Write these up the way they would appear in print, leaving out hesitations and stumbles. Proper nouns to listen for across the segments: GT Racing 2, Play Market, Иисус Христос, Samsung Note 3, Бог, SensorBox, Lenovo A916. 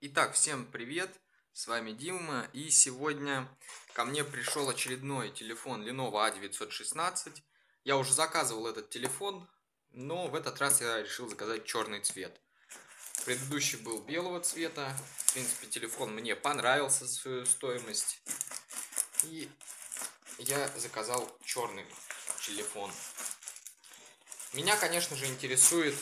Итак, всем привет, с вами Дима, и сегодня ко мне пришел очередной телефон Lenovo A916. Я уже заказывал этот телефон, но в этот раз я решил заказать черный цвет. Предыдущий был белого цвета. В принципе, телефон мне понравился за свою стоимость, и я заказал черный телефон. Меня, конечно же, интересует,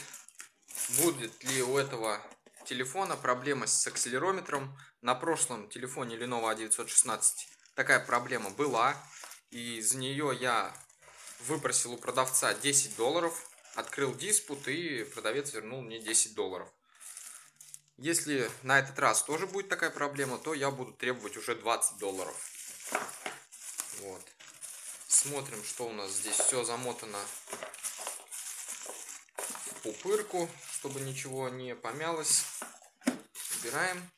будет ли у этого телефона проблема с акселерометром. На прошлом телефоне Lenovo A916 такая проблема была, и за нее я выпросил у продавца $10, открыл диспут, и продавец вернул мне $10. Если на этот раз тоже будет такая проблема, то я буду требовать уже $20. Вот. Смотрим, что у нас здесь все замотано в пупырку, чтобы ничего не помялось. Убираем.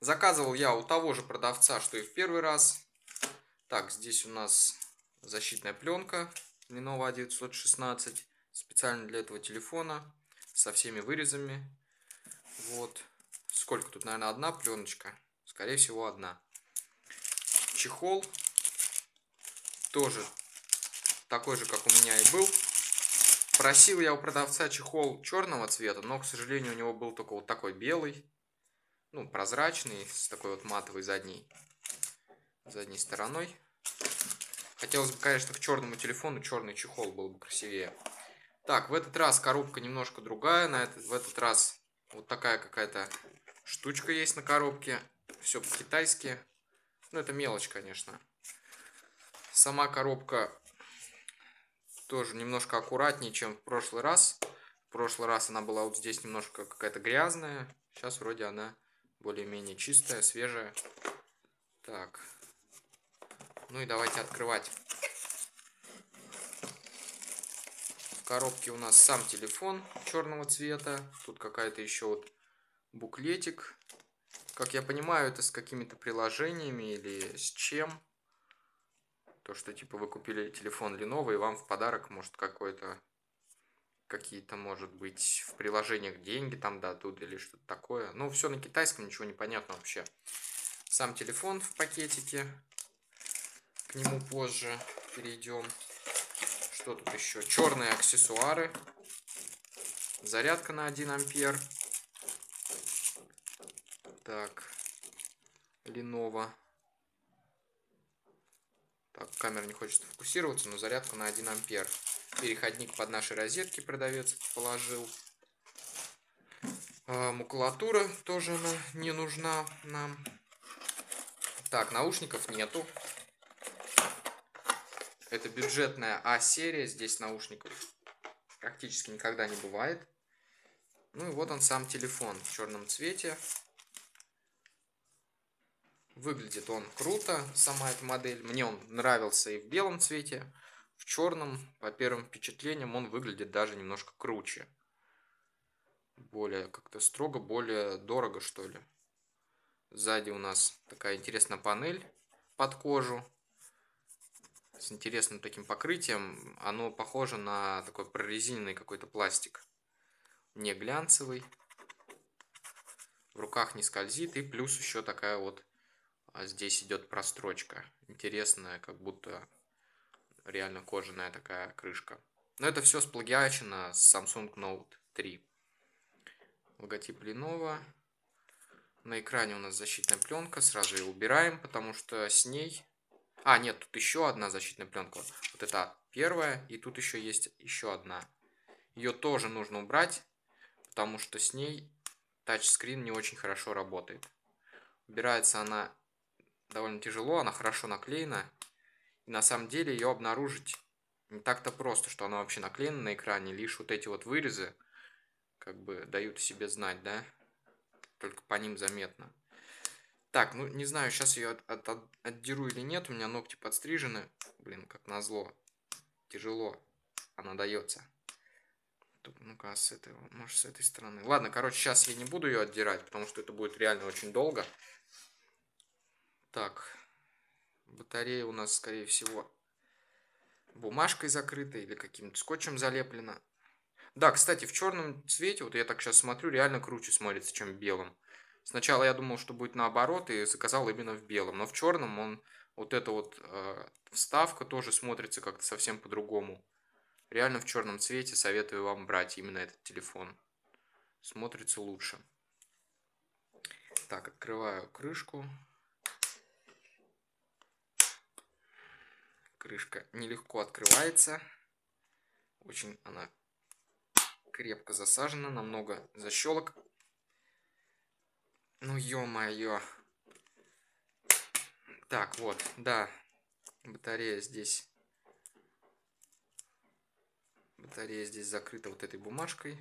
Заказывал я у того же продавца, что и в первый раз. Так, здесь у нас защитная пленка Lenovo A916, специально для этого телефона, со всеми вырезами. Вот. Сколько тут, наверное, одна пленочка? Скорее всего, одна. Чехол. Тоже такой же, как у меня и был. Просил я у продавца чехол черного цвета, но, к сожалению, у него был только вот такой белый. Ну, прозрачный, с такой вот матовой задней стороной. Хотелось бы, конечно, к черному телефону черный чехол был бы красивее. Так, в этот раз коробка немножко другая. В этот раз вот такая какая-то штучка есть на коробке. Все по-китайски. Ну, это мелочь, конечно. Сама коробка тоже немножко аккуратнее, чем в прошлый раз. В прошлый раз она была вот здесь немножко какая-то грязная. Сейчас вроде она более-менее чистая, свежая. Так. Ну и давайте открывать. В коробке у нас сам телефон черного цвета. Тут какая-то еще вот буклетик. Как я понимаю, это с какими-то приложениями или с чем. То, что типа вы купили телефон Lenovo, и вам в подарок может какие-то, может быть, в приложениях деньги там дадут или что-то такое. Ну, все на китайском, ничего не понятно вообще. Сам телефон в пакетике. К нему позже перейдем. Что тут еще? Черные аксессуары. Зарядка на 1 ампер. Так. Lenovo. Так, камера не хочет фокусироваться, но зарядка на 1 ампер. Переходник под наши розетки продавец положил. Макулатура тоже она не нужна нам. Так, наушников нету. Это бюджетная А-серия, здесь наушников практически никогда не бывает. Ну и вот он сам телефон в черном цвете. Выглядит он круто, сама эта модель. Мне он нравился и в белом цвете, в черном. По первым впечатлениям он выглядит даже немножко круче. Более как-то строго, более дорого, что ли. Сзади у нас такая интересная панель под кожу. С интересным таким покрытием. Оно похоже на такой прорезиненный какой-то пластик. Не глянцевый. В руках не скользит. И плюс еще такая вот... А здесь идет прострочка. Интересная, как будто реально кожаная такая крышка. Но это все сплагиачено с Samsung Note 3. Логотип Lenovo. На экране у нас защитная пленка. Сразу ее убираем, потому что с ней... А, нет, тут еще одна защитная пленка. Вот это первая. И тут еще есть еще одна. Ее тоже нужно убрать, потому что с ней тачскрин не очень хорошо работает. Убирается она... довольно тяжело, она хорошо наклеена. И на самом деле ее обнаружить не так-то просто, что она вообще наклеена на экране. Лишь вот эти вот вырезы как бы дают о себе знать, да? Только по ним заметно. Так, ну не знаю, сейчас ее отдеру или нет. У меня ногти подстрижены. Блин, как назло. Тяжело. Она дается. Ну-ка, может, с этой стороны. Ладно, короче, сейчас я не буду ее отдирать, потому что это будет реально очень долго. Так, батарея у нас, скорее всего, бумажкой закрыта или каким-то скотчем залеплена. Да, кстати, в черном цвете, вот я так сейчас смотрю, реально круче смотрится, чем в белом. Сначала я думал, что будет наоборот, и заказал именно в белом. Но в черном он, вот эта вот вставка тоже смотрится как-то совсем по-другому. Реально в черном цвете советую вам брать именно этот телефон. Смотрится лучше. Так, открываю крышку. Крышка нелегко открывается. Очень она крепко засажена, намного защелок. Ну ё-моё. Так, вот, да. Батарея здесь. Батарея здесь закрыта вот этой бумажкой.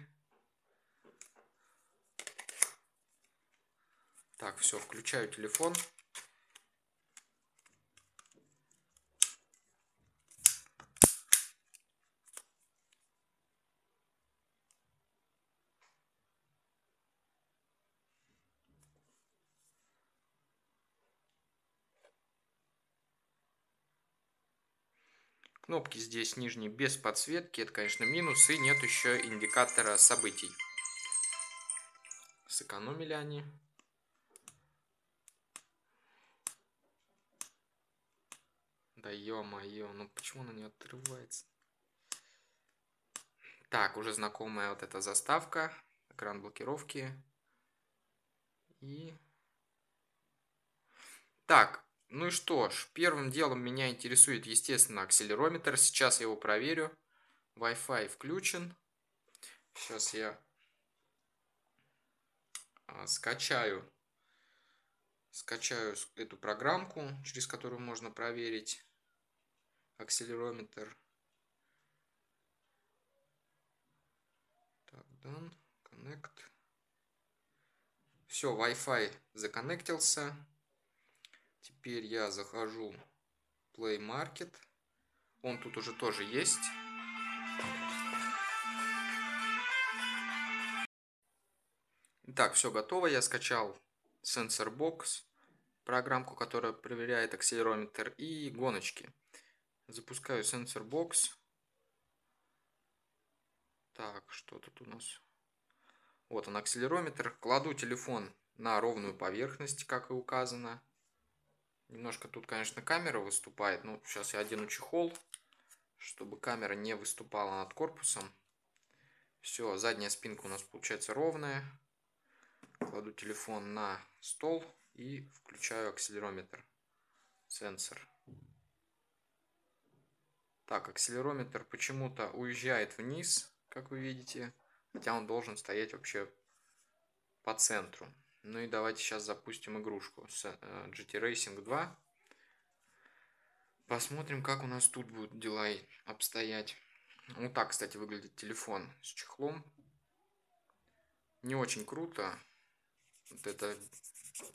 Так, все, включаю телефон. Кнопки здесь нижние без подсветки, это, конечно, минус, и нет еще индикатора событий. Сэкономили они. Да ё-моё, ну почему она не отрывается? Так, уже знакомая вот эта заставка, экран блокировки. И... Так. Ну и что ж, первым делом меня интересует, естественно, акселерометр. Сейчас я его проверю. Wi-Fi включен. Сейчас я скачаю эту программку, через которую можно проверить акселерометр. Так, done, connect. Все, Wi-Fi законнектился. Теперь я захожу в Play Market. Он тут уже тоже есть. Итак, все готово. Я скачал SensorBox, программку, которая проверяет акселерометр и гоночки. Запускаю SensorBox. Так, что тут у нас? Вот он, акселерометр. Кладу телефон на ровную поверхность, как и указано. Немножко тут, конечно, камера выступает. Ну, сейчас я одену чехол, чтобы камера не выступала над корпусом. Все, задняя спинка у нас получается ровная. Кладу телефон на стол и включаю акселерометр. Сенсор. Так, акселерометр почему-то уезжает вниз, как вы видите. Хотя он должен стоять вообще по центру. Ну и давайте сейчас запустим игрушку GT Racing 2. Посмотрим, как у нас тут будут дела обстоять. Вот так, кстати, выглядит телефон с чехлом. Не очень круто. Вот эта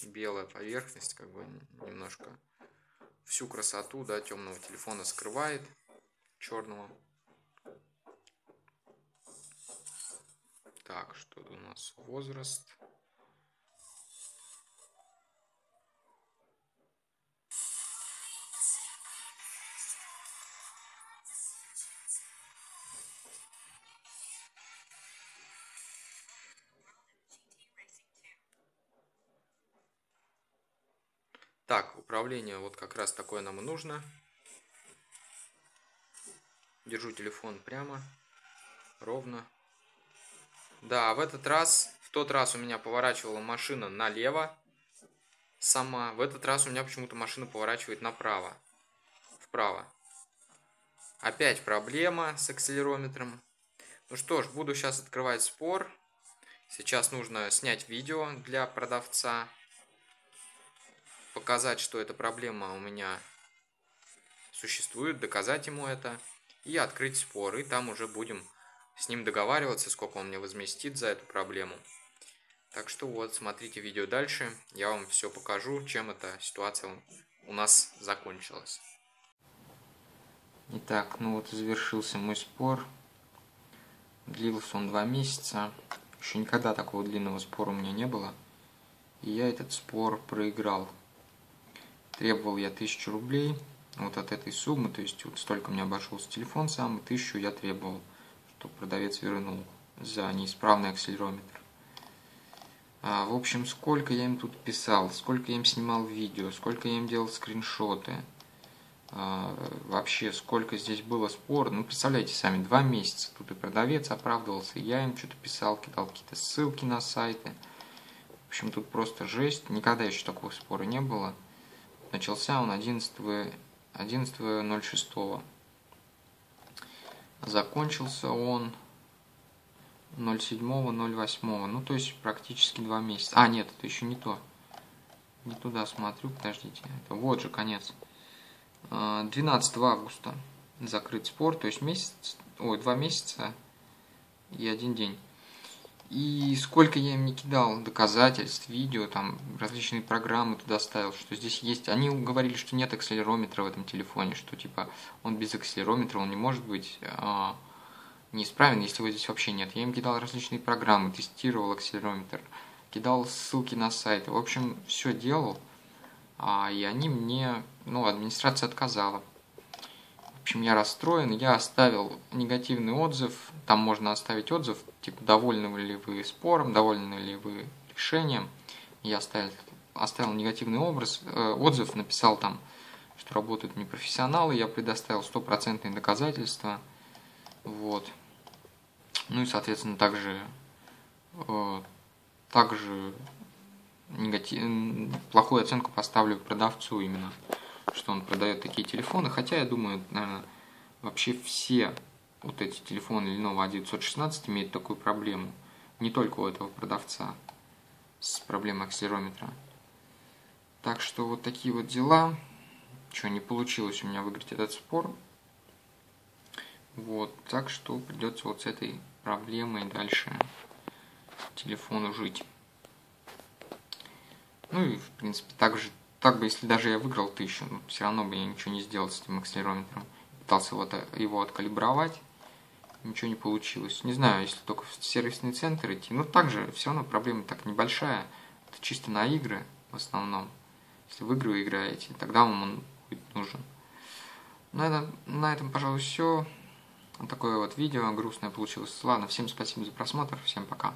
белая поверхность как бы немножко всю красоту, да, темного телефона скрывает, черного. Так, что у нас? Возраст. Так, управление вот как раз такое нам и нужно. Держу телефон прямо, ровно. Да, в тот раз у меня поворачивала машина налево сама. В этот раз у меня почему-то машина поворачивает направо, вправо. Опять проблема с акселерометром. Ну что ж, буду сейчас открывать спор. Сейчас нужно снять видео для продавца. Показать, что эта проблема у меня существует, доказать ему это и открыть спор. И там уже будем с ним договариваться, сколько он мне возместит за эту проблему. Так что вот, смотрите видео дальше. Я вам все покажу, чем эта ситуация у нас закончилась. Итак, ну вот и завершился мой спор. Длился он 2 месяца. Еще никогда такого длинного спора у меня не было. И я этот спор проиграл. Требовал я 1000 рублей вот от этой суммы, то есть вот столько мне обошелся телефон сам, и 1000 я требовал, чтобы продавец вернул за неисправный акселерометр. В общем, сколько я им тут писал, сколько я им снимал видео, сколько я им делал скриншоты. Вообще, сколько здесь было спор. Ну, представляете сами, 2 месяца тут и продавец оправдывался, и я им что-то писал, кидал какие-то ссылки на сайты. В общем, тут просто жесть. Никогда еще такого спора не было. Начался он 11.06. Закончился он 07.08. Ну, то есть, практически 2 месяца. А, нет, это еще не то. Не туда смотрю, подождите. Это вот же конец. 12 августа закрыт спор, то есть 2 месяца и 1 день. И сколько я им не кидал доказательств, видео, там различные программы туда ставил, что здесь есть. Они говорили, что нет акселерометра в этом телефоне, что типа он без акселерометра, он не может быть неисправен, если его здесь вообще нет. Я им кидал различные программы, тестировал акселерометр, кидал ссылки на сайты, в общем, все делал. И они мне, ну, администрация отказала. В общем, я расстроен, я оставил негативный отзыв. Там можно оставить отзыв, типа, довольны ли вы спором, довольны ли вы решением. Я оставил негативный отзыв, написал там, что работают непрофессионалы, я предоставил стопроцентные доказательства. Вот. Ну и, соответственно, также плохую оценку поставлю продавцу именно, что он продает такие телефоны. Хотя, я думаю, наверное, вообще все вот эти телефоны Lenovo A916 имеют такую проблему. Не только у этого продавца с проблемой акселерометра. Так что вот такие вот дела. Что, не получилось у меня выиграть этот спор. Вот, так что придется вот с этой проблемой дальше телефону жить. Ну и, в принципе, так бы, если даже я выиграл 1000, ну, все равно бы я ничего не сделал с этим акселерометром. Пытался его откалибровать, ничего не получилось. Не знаю, если только в сервисный центр идти, но также все равно проблема так небольшая. Это чисто на игры в основном. Если в игры вы играете, тогда вам он будет нужен. На этом, пожалуй, все. Вот такое вот видео грустное получилось. Ладно, всем спасибо за просмотр, всем пока.